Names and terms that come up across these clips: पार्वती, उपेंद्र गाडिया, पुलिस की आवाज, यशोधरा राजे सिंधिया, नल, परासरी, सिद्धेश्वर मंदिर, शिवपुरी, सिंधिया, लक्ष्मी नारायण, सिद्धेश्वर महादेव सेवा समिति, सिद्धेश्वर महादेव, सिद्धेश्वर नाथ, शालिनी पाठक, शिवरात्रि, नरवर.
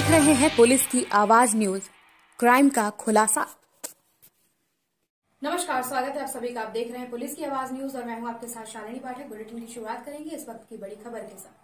देख रहे हैं पुलिस की आवाज न्यूज, क्राइम का खुलासा। नमस्कार, स्वागत है आप सभी का। आप देख रहे हैं पुलिस की आवाज न्यूज और मैं हूं आपके साथ शालिनी पाठक। बुलेटिन की शुरुआत करेंगे इस वक्त की बड़ी खबर के साथ।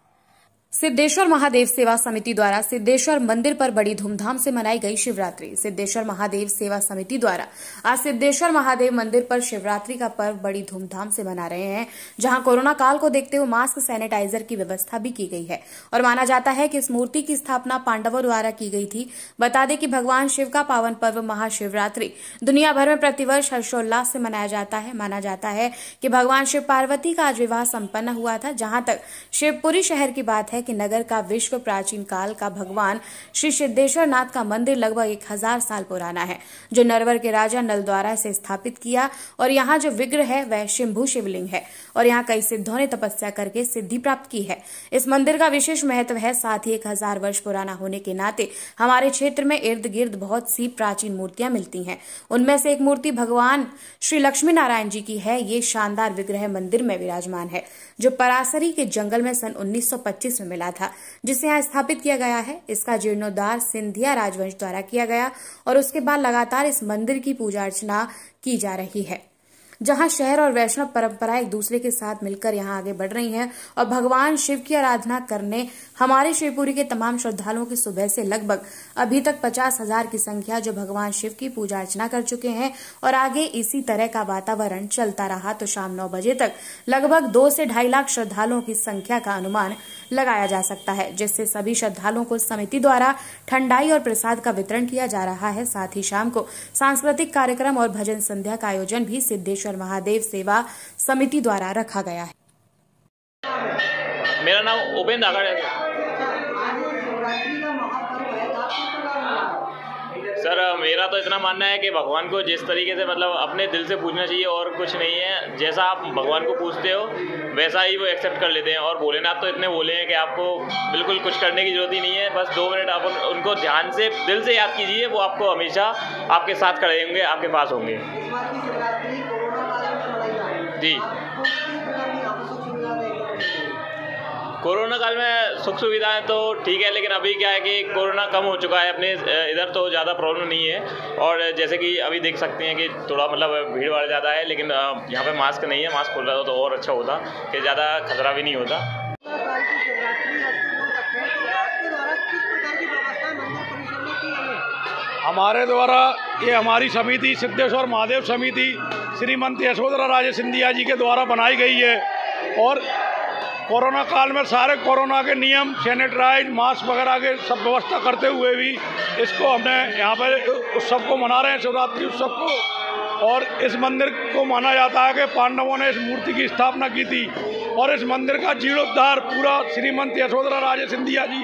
सिद्धेश्वर महादेव सेवा समिति द्वारा सिद्धेश्वर मंदिर पर बड़ी धूमधाम से मनाई गई शिवरात्रि। सिद्धेश्वर महादेव सेवा समिति द्वारा आज सिद्धेश्वर महादेव मंदिर पर शिवरात्रि का पर्व बड़ी धूमधाम से मना रहे हैं, जहां कोरोना काल को देखते हुए मास्क, सैनिटाइजर की व्यवस्था भी की गई है। और माना जाता है कि इस मूर्ति की स्थापना पांडवों द्वारा की गई थी। बता दें कि भगवान शिव का पावन पर्व महाशिवरात्रि दुनिया भर में प्रतिवर्ष हर्षोल्लास से मनाया जाता है। माना जाता है कि भगवान शिव पार्वती का आज विवाह संपन्न हुआ था। जहां तक शिवपुरी शहर की बात है कि नगर का विश्व प्राचीन काल का भगवान श्री सिद्धेश्वर नाथ का मंदिर लगभग 1000 साल पुराना है, जो नरवर के राजा नल द्वारा इसे स्थापित किया। और यहाँ जो विग्रह है वह शिंभू शिवलिंग है और यहाँ कई सिद्धों ने तपस्या करके सिद्धि प्राप्त की है। इस मंदिर का विशेष महत्व है। साथ ही 1000 वर्ष पुराना होने के नाते हमारे क्षेत्र में इर्द गिर्द बहुत सी प्राचीन मूर्तियां मिलती हैं। उनमें से एक मूर्ति भगवान श्री लक्ष्मी नारायण जी की है। ये शानदार विग्रह मंदिर में विराजमान है, जो परासरी के जंगल में सन 1925 में मिला था, जिसे यहाँ स्थापित किया गया है। इसका जीर्णोद्धार सिंधिया राजवंश द्वारा किया गया और उसके बाद लगातार इस मंदिर की पूजा अर्चना की जा रही है, जहां शहर और वैष्णव परंपरा एक दूसरे के साथ मिलकर यहां आगे बढ़ रही हैं। और भगवान शिव की आराधना करने हमारे शिवपुरी के तमाम श्रद्धालुओं की सुबह से लगभग अभी तक 50,000 की संख्या जो भगवान शिव की पूजा अर्चना कर चुके हैं। और आगे इसी तरह का वातावरण चलता रहा तो शाम 9 बजे तक लगभग 2 से 2.5 लाख श्रद्धालुओं की संख्या का अनुमान लगाया जा सकता है, जिससे सभी श्रद्धालुओं को समिति द्वारा ठंडाई और प्रसाद का वितरण किया जा रहा है। साथ ही शाम को सांस्कृतिक कार्यक्रम और भजन संध्या का आयोजन भी सिद्धेश्वर महादेव सेवा समिति द्वारा रखा गया है। मेरा नाम उपेंद्र गाडिया है। सर, मेरा तो इतना मानना है कि भगवान को जिस तरीके से मतलब अपने दिल से पूजना चाहिए और कुछ नहीं है। जैसा आप भगवान को पूछते हो वैसा ही वो एक्सेप्ट कर लेते हैं। और भोलेनाथ तो इतने बोले हैं कि आपको बिल्कुल कुछ करने की जरूरत ही नहीं है। बस 2 मिनट आप उनको ध्यान से दिल से याद कीजिए, वो आपको हमेशा आपके साथ खड़े होंगे, आपके पास होंगे जी। कोरोना काल में सुख सुविधाएं तो ठीक है, लेकिन अभी क्या है कि कोरोना कम हो चुका है, अपने इधर तो ज़्यादा प्रॉब्लम नहीं है। और जैसे कि अभी देख सकते हैं कि थोड़ा मतलब भीड़ भाड़ ज़्यादा है, लेकिन यहाँ पे मास्क नहीं है। मास्क खोल रहा तो और अच्छा होता कि ज़्यादा खतरा भी नहीं होता। हमारे द्वारा ये हमारी समिति सिद्धेश्वर महादेव समिति श्रीमती यशोधरा राजे सिंधिया जी के द्वारा बनाई गई है। और कोरोना काल में सारे कोरोना के नियम, सैनिटाइज, मास्क वगैरह के सब व्यवस्था करते हुए भी इसको हमने यहाँ पर उत्सव को मना रहे हैं, शिवरात्रि उत्सव को। और इस मंदिर को माना जाता है कि पांडवों ने इस मूर्ति की स्थापना की थी और इस मंदिर का जीर्णोद्धार पूरा श्रीमती यशोधरा राजे सिंधिया जी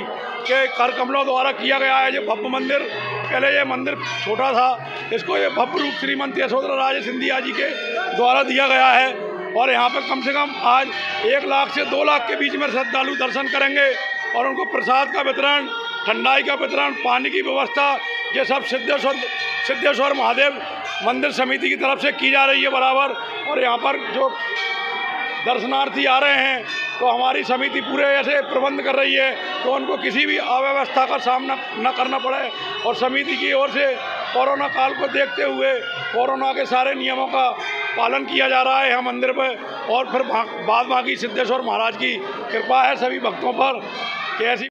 के कर कमलों द्वारा किया गया है। ये भव्य मंदिर, पहले ये मंदिर छोटा था, इसको ये भव्य रूप श्रीमती यशोधरा राजे सिंधिया जी के द्वारा दिया गया है। और यहाँ पे कम से कम आज 1 लाख से 2 लाख के बीच में श्रद्धालु दर्शन करेंगे और उनको प्रसाद का वितरण, ठंडाई का वितरण, पानी की व्यवस्था, ये सब सिद्धेश्वर महादेव मंदिर समिति की तरफ से की जा रही है बराबर। और यहाँ पर जो दर्शनार्थी आ रहे हैं तो हमारी समिति पूरे ऐसे प्रबंध कर रही है तो उनको किसी भी अव्यवस्था का सामना न करना पड़े। और समिति की ओर से कोरोना काल को देखते हुए कोरोना के सारे नियमों का पालन किया जा रहा है यहाँ मंदिर पर। और फिर बाद बाकी सिद्धेश्वर महाराज की कृपा है सभी भक्तों पर कि ऐसी